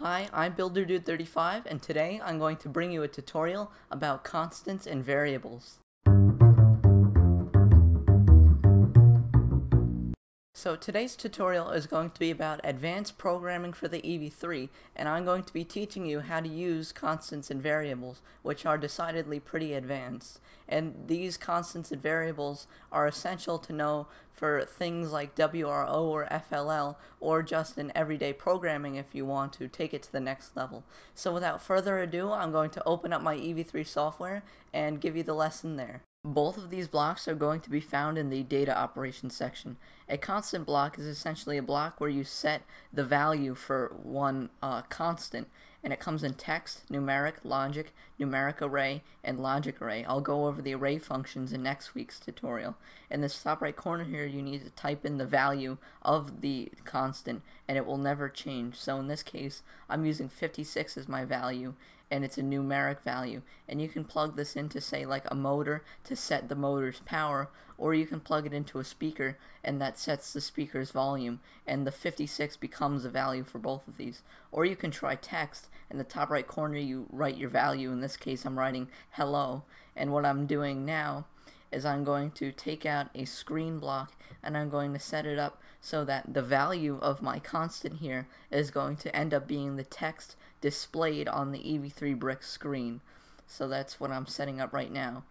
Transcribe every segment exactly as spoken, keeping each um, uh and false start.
Hi, I'm BuilderDude thirty-five, and today I'm going to bring you a tutorial about constants and variables. So today's tutorial is going to be about advanced programming for the E V three, and I'm going to be teaching you how to use constants and variables, which are decidedly pretty advanced. And these constants and variables are essential to know for things like W R O or F L L, or just in everyday programming if you want to take it to the next level. So without further ado, I'm going to open up my E V three software and give you the lesson there. Both of these blocks are going to be found in the data operations section. A constant block is essentially a block where you set the value for one uh, constant, and it comes in text, numeric, logic, numeric array, and logic array. I'll go over the array functions in next week's tutorial. In this top right corner here, you need to type in the value of the constant, and it will never change. So in this case, I'm using fifty-six as my value, and it's a numeric value. And you can plug this into, say, like a motor to set the motor's power, or you can plug it into a speaker, and that sets the speaker's volume, and the fifty-six becomes a value for both of these. Or you can try text. In the top right corner, you write your value. In this case, I'm writing hello. And what I'm doing now is I'm going to take out a screen block, and I'm going to set it up so that the value of my constant here is going to end up being the text displayed on the E V three brick screen. So that's what I'm setting up right now.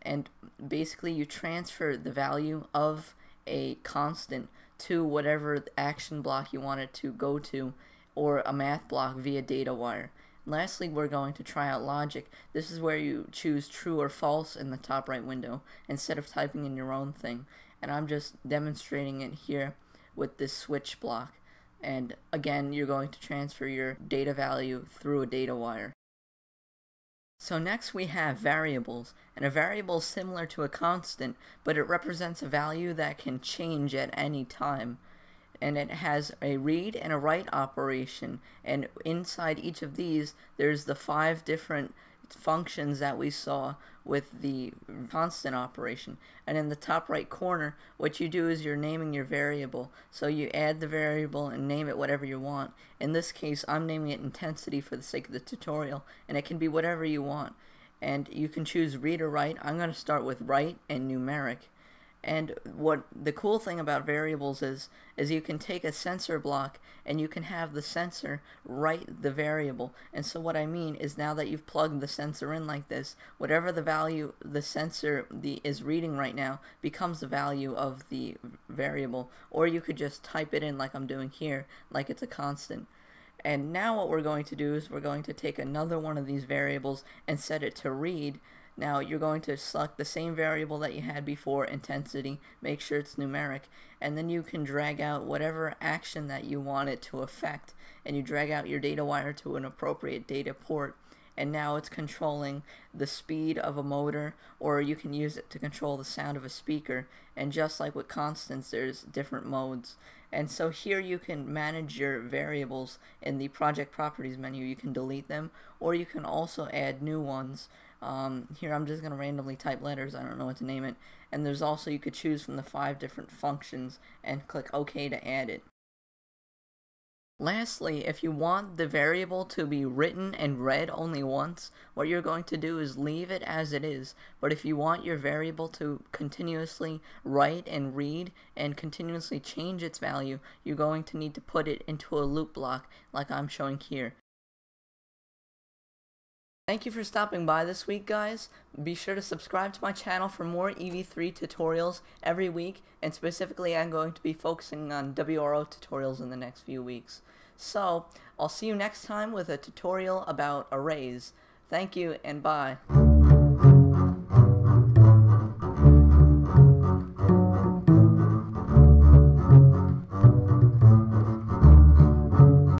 And basically, you transfer the value of a constant to whatever action block you want it to go to, or a math block via data wire. Lastly, we're going to try out logic. This is where you choose true or false in the top right window instead of typing in your own thing. And I'm just demonstrating it here with this switch block. And again, you're going to transfer your data value through a data wire. So next we have variables, and a variable is similar to a constant, but it represents a value that can change at any time. And it has a read and a write operation, and inside each of these there's the five different functions that we saw with the constant operation. And in the top right corner, what you do is you're naming your variable, so you add the variable and name it whatever you want. In this case, I'm naming it intensity for the sake of the tutorial, and it can be whatever you want. And you can choose read or write. I'm going to start with write and numeric. And what the cool thing about variables is, is you can take a sensor block and you can have the sensor write the variable. And so what I mean is, now that you've plugged the sensor in like this, whatever the value the sensor the, is reading right now becomes the value of the variable. Or you could just type it in like I'm doing here, like it's a constant. And now what we're going to do is we're going to take another one of these variables and set it to read. Now you're going to select the same variable that you had before, intensity, make sure it's numeric, and then you can drag out whatever action that you want it to affect, and you drag out your data wire to an appropriate data port, and now it's controlling the speed of a motor, or you can use it to control the sound of a speaker. And just like with constants, there's different modes. And so here you can manage your variables in the project properties menu. You can delete them, or you can also add new ones. Um, here I'm just going to randomly type letters, I don't know what to name it. And there's also, you could choose from the five different functions and click OK to add it. Lastly, if you want the variable to be written and read only once, what you're going to do is leave it as it is. But if you want your variable to continuously write and read and continuously change its value, you're going to need to put it into a loop block like I'm showing here. Thank you for stopping by this week, guys. Be sure to subscribe to my channel for more E V three tutorials every week, and specifically I'm going to be focusing on W R O tutorials in the next few weeks. So I'll see you next time with a tutorial about arrays. Thank you, and bye.